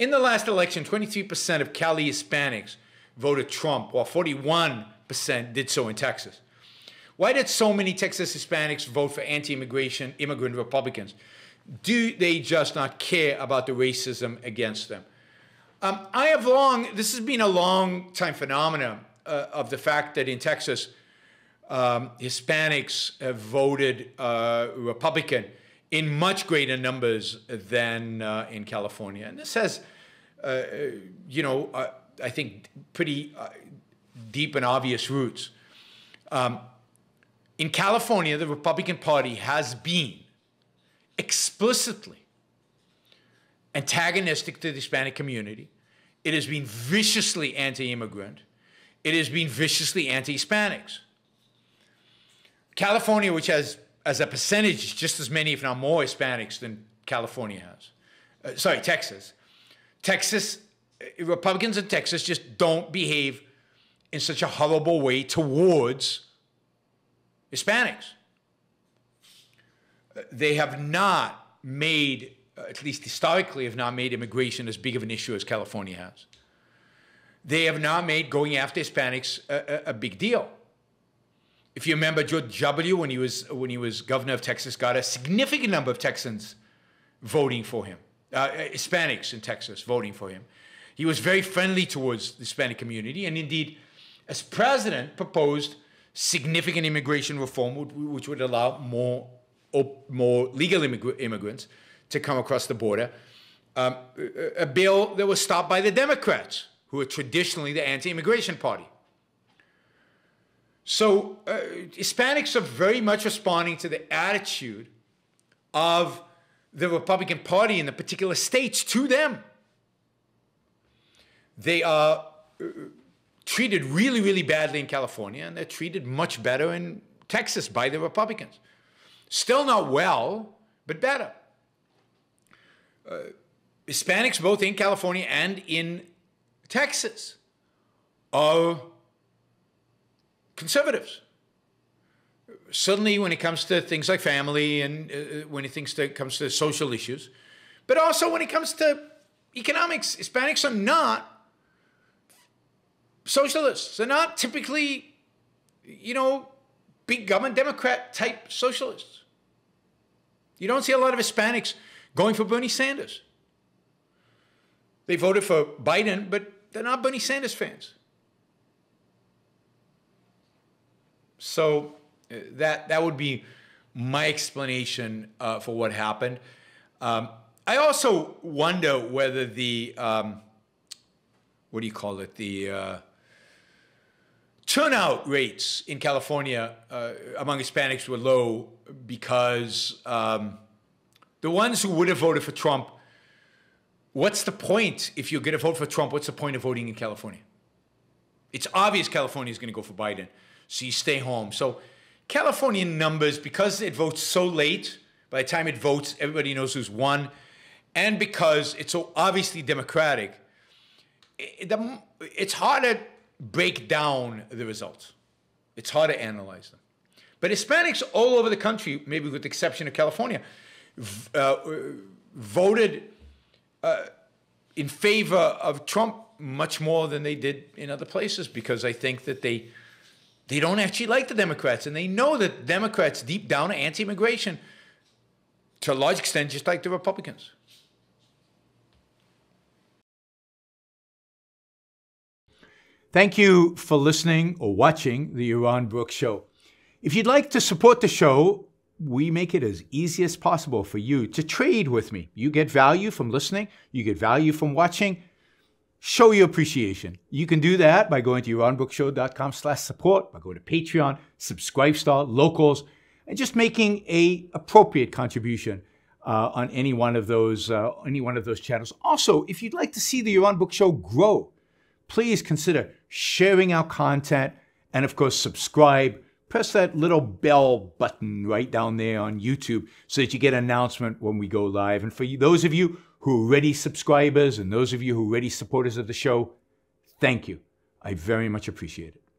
In the last election, 23% of Cali Hispanics voted Trump, while 41% did so in Texas. Why did so many Texas Hispanics vote for anti-immigration, immigrant Republicans? Do they just not care about the racism against them? This has been a long time phenomenon of the fact that in Texas, Hispanics voted Republican in much greater numbers than in California. And this has, I think pretty deep and obvious roots. In California, the Republican Party has been explicitly antagonistic to the Hispanic community. It has been viciously anti-immigrant. It has been viciously anti-Hispanics. California, which has, as a percentage, just as many, if not more, Hispanics than California has. Sorry, Texas. Texas, Republicans in Texas just don't behave in such a horrible way towards Hispanics. They have not made, at least historically, have not made immigration as big of an issue as California has. They have not made going after Hispanics a big deal. If you remember, George W., when he was governor of Texas, got a significant number of Texans voting for him, Hispanics in Texas voting for him. He was very friendly towards the Hispanic community, and indeed, as president, proposed significant immigration reform, which would allow more legal immigrants to come across the border. A bill that was stopped by the Democrats, who are traditionally the anti-immigration party. So Hispanics are very much responding to the attitude of the Republican Party in the particular states to them. They are treated really, really badly in California, and they're treated much better in Texas by the Republicans. Still not well, but better. Hispanics, both in California and in Texas, are conservatives. Certainly when it comes to things like family and when it comes to social issues, but also when it comes to economics, Hispanics are not socialists. They're not typically, big government Democrat type socialists. You don't see a lot of Hispanics going for Bernie Sanders. They voted for Biden, but they're not Bernie Sanders fans. So that would be my explanation for what happened. I also wonder whether the, turnout rates in California among Hispanics were low because the ones who would have voted for Trump, what's the point if you're going to vote for Trump? What's the point of voting in California? It's obvious California is going to go for Biden. So you stay home. So Californian numbers, because it votes so late, by the time it votes, everybody knows who's won. And because it's so obviously Democratic, it's hard to break down the results. It's hard to analyze them. But Hispanics all over the country, maybe with the exception of California, voted in favor of Trump much more than they did in other places, because I think that they don't actually like the Democrats, and they know that Democrats deep down are anti-immigration to a large extent, just like the Republicans. Thank you for listening or watching The Yaron Brook Show. If you'd like to support the show, we make it as easy as possible for you to trade with me. You get value from listening. You get value from watching. Show your appreciation. You can do that by going to yaronbrookshow.com/support, by going to Patreon, Subscribestar, Locals, and just making a appropriate contribution on any one of those channels. Also, if you'd like to see The Yaron Brook Show grow, please consider sharing our content and, of course, subscribe. Press that little bell button right down there on YouTube so that you get an announcement when we go live. And for you, those of you who are already subscribers and those of you who are already supporters of the show, thank you. I very much appreciate it.